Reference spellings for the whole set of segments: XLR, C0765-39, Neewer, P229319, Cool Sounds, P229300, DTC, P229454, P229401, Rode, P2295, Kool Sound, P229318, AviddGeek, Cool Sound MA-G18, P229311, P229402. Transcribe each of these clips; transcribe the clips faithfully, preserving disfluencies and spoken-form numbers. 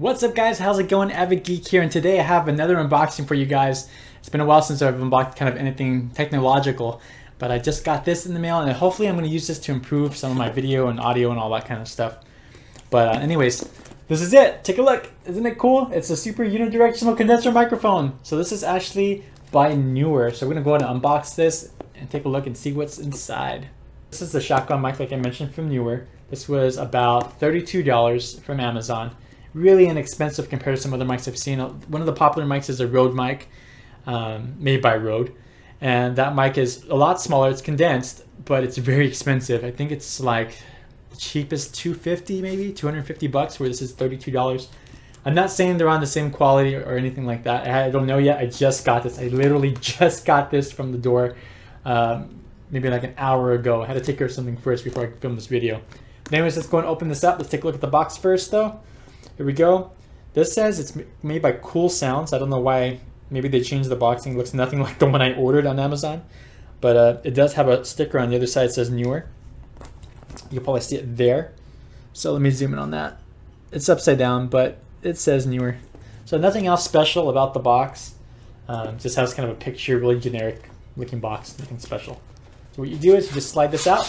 What's up guys, how's it going? AviddGeek here, and today I have another unboxing for you guys. It's been a while since I've unboxed kind of anything technological, but I just got this in the mail and hopefully I'm going to use this to improve some of my video and audio and all that kind of stuff. But uh, anyways, this is it. Take a look. Isn't it cool? It's a super unidirectional condenser microphone. So this is actually by Neewer. So we're going to go ahead and unbox this and take a look and see what's inside. This is the shotgun mic like I mentioned from Neewer. This was about thirty-two dollars from Amazon. Really inexpensive compared to some other mics I've seen. One of the popular mics is a Rode mic um, made by Rode, and that mic is a lot smaller. It's condensed, but it's very expensive. I think it's like the cheapest two fifty, maybe two hundred fifty bucks, where this is thirty-two dollars. I'm not saying they're on the same quality or anything like that. I don't know yet. I just got this. I literally just got this from the door um, maybe like an hour ago. I had to take care of something first before I could film this video. But anyways, let's go and open this up. Let's take a look at the box first though. Here we go. This says it's made by Cool Sounds. I don't know why. Maybe they changed the boxing. It looks nothing like the one I ordered on Amazon. But uh, it does have a sticker on the other side. It says Neewer. You'll probably see it there. So let me zoom in on that. It's upside down, but it says Neewer. So nothing else special about the box. Um, just has kind of a picture, really generic looking box. Nothing special. So what you do is you just slide this out,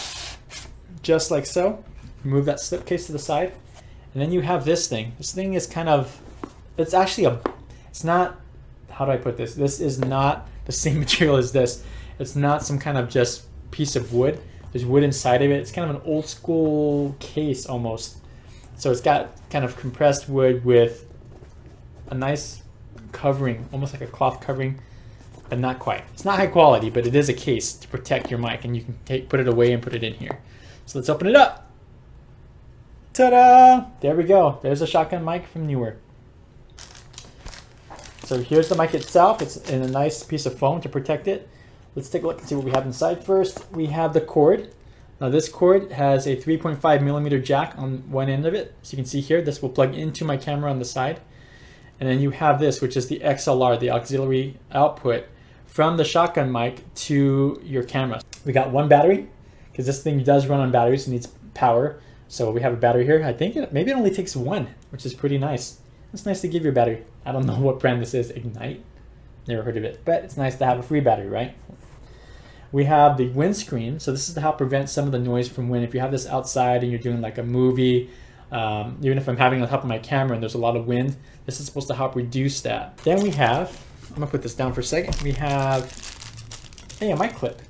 just like so. Move that slipcase to the side. And then you have this thing. This thing is kind of, it's actually a, it's not, how do I put this? This is not the same material as this. It's not some kind of just piece of wood. There's wood inside of it. It's kind of an old school case almost. So it's got kind of compressed wood with a nice covering, almost like a cloth covering, but not quite. It's not high quality, but it is a case to protect your mic, and you can take, put it away and put it in here. So let's open it up. Ta-da! There we go. There's a shotgun mic from Neewer. So here's the mic itself. It's in a nice piece of foam to protect it. Let's take a look and see what we have inside first. We have the cord. Now this cord has a three point five millimeter jack on one end of it. So you can see here, this will plug into my camera on the side. And then you have this, which is the X L R, the auxiliary output from the shotgun mic to your camera. We got one battery, because this thing does run on batteries, it needs power. So we have a battery here. I think it, maybe it only takes one, which is pretty nice. It's nice to give your battery. I don't know what brand this is, Ignite? Never heard of it, but it's nice to have a free battery, right? We have the windscreen. So this is to help prevent some of the noise from wind. If you have this outside and you're doing like a movie, um, even if I'm having it on top of my camera and there's a lot of wind, this is supposed to help reduce that. Then we have, I'm gonna put this down for a second. We have, hey, a mic clip.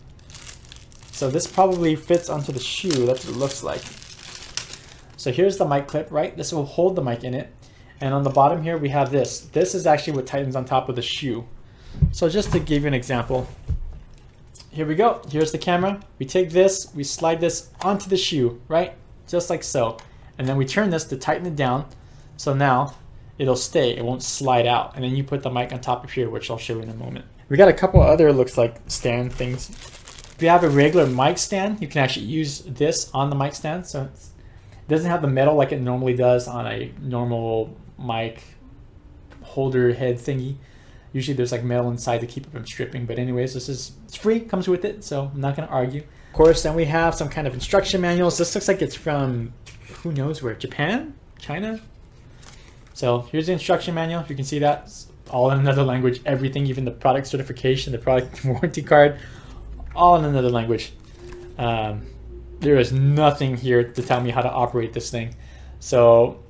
So this probably fits onto the shoe. That's what it looks like. So here's the mic clip, right? This will hold the mic in it. And on the bottom here, we have this. This is actually what tightens on top of the shoe. So just to give you an example, here we go. Here's the camera. We take this, we slide this onto the shoe, right? Just like so. And then we turn this to tighten it down. So now it'll stay, it won't slide out. And then you put the mic on top of here, which I'll show you in a moment. We got a couple other looks like stand things. If you have a regular mic stand, you can actually use this on the mic stand. So it's doesn't have the metal like it normally does on a normal mic holder head thingy. Usually there's like metal inside to keep it from stripping, but anyways, this is, it's free, comes with it, so I'm not gonna argue. Of course, then we have some kind of instruction manuals. This looks like it's from who knows where, Japan, China? So here's the instruction manual, if you can see that. It's all in another language, everything, even the product certification, the product warranty card, all in another language. Um, There is nothing here to tell me how to operate this thing. So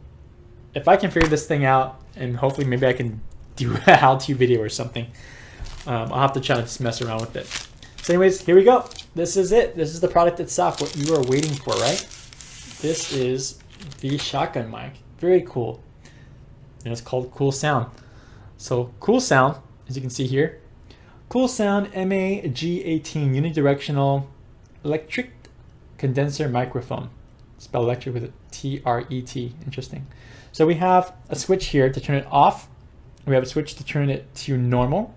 if I can figure this thing out, and hopefully maybe I can do a how-to video or something, um, I'll have to try to just mess around with it. So anyways, here we go. This is it. This is the product itself, what you are waiting for, right? This is the shotgun mic. Very cool. And it's called Cool Sound. So Cool Sound, as you can see here, Cool Sound M A G eighteen unidirectional electric condenser microphone, spell electric with a T R E T, interesting. So we have a switch here to turn it off, we have a switch to turn it to normal,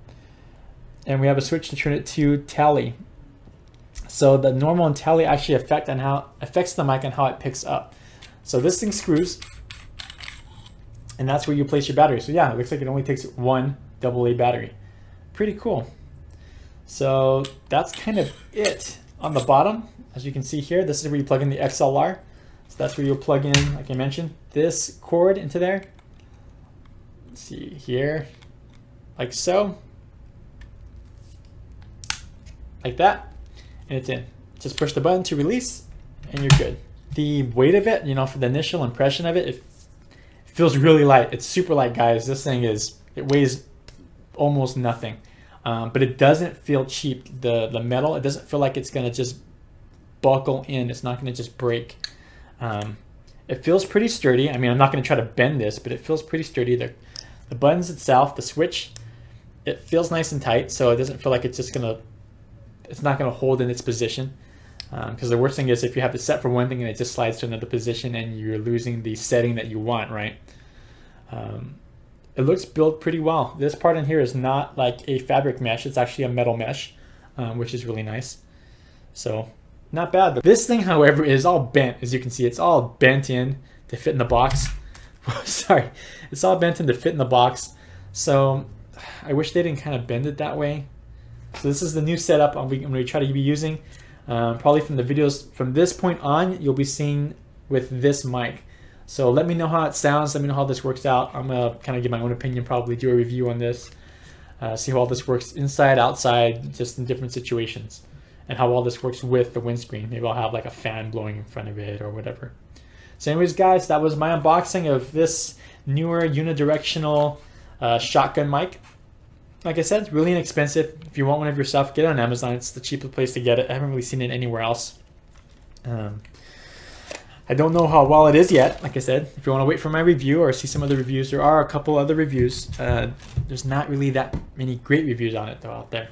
and we have a switch to turn it to tally. So the normal and tally actually affect on how affects the mic and how it picks up. So this thing screws, and that's where you place your battery. So yeah, it looks like it only takes one double A battery. Pretty cool. So that's kind of it. On the bottom, as you can see here, this is where you plug in the X L R. So that's where you'll plug in, like I mentioned, this cord into there. let's see here, like so, like that, and it's in. Just push the button to release and you're good. The weight of it, you know, for the initial impression of it, it feels really light. It's super light, guys. This thing is, it weighs almost nothing, um, but it doesn't feel cheap. The, the metal, it doesn't feel like it's gonna just buckle in. It's not gonna just break. Um, it feels pretty sturdy. I mean, I'm not gonna try to bend this, but it feels pretty sturdy. The, the buttons itself, the switch, it feels nice and tight, so it doesn't feel like it's just gonna, it's not gonna hold in its position. Because um, the worst thing is if you have it set for one thing and it just slides to another position and you're losing the setting that you want, right? Um, it looks built pretty well. This part in here is not like a fabric mesh. It's actually a metal mesh, um, which is really nice. So not bad. This thing, however, is all bent. As you can see, it's all bent in to fit in the box. Sorry, it's all bent in to fit in the box. So I wish they didn't kind of bend it that way. So this is the new setup I'm going to try to be using. Um, probably from the videos from this point on, you'll be seeing with this mic. So let me know how it sounds. Let me know how this works out. I'm gonna kind of give my own opinion, probably do a review on this, uh, see how all this works inside, outside, just in different situations, and how all this works with the windscreen. Maybe I'll have like a fan blowing in front of it or whatever. So anyways, guys, that was my unboxing of this newer unidirectional uh, shotgun mic. Like I said, it's really inexpensive. If you want one of yourself, get it on Amazon. It's the cheapest place to get it. I haven't really seen it anywhere else. Um, I don't know how well it is yet. Like I said, if you want to wait for my review or see some other reviews, there are a couple other reviews. Uh, there's not really that many great reviews on it though out there.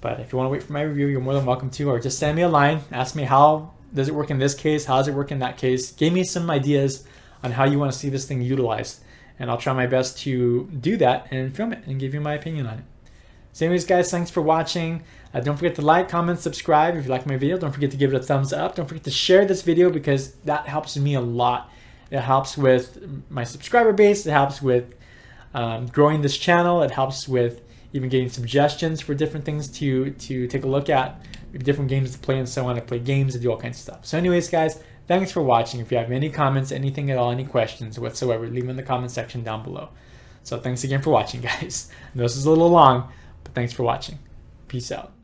But if you want to wait for my review, you're more than welcome to, or just send me a line. Ask me how does it work in this case? How does it work in that case? Give me some ideas on how you want to see this thing utilized. And I'll try my best to do that and film it and give you my opinion on it. So anyways, guys, thanks for watching. Uh, don't forget to like, comment, subscribe. If you like my video, don't forget to give it a thumbs up. Don't forget to share this video because that helps me a lot. It helps with my subscriber base. It helps with um, growing this channel. It helps with even getting suggestions for different things to, to take a look at, different games to play and so on. I play games and do all kinds of stuff. So anyways, guys, thanks for watching. If you have any comments, anything at all, any questions whatsoever, leave them in the comment section down below. So thanks again for watching, guys. I know this is a little long, but thanks for watching. Peace out.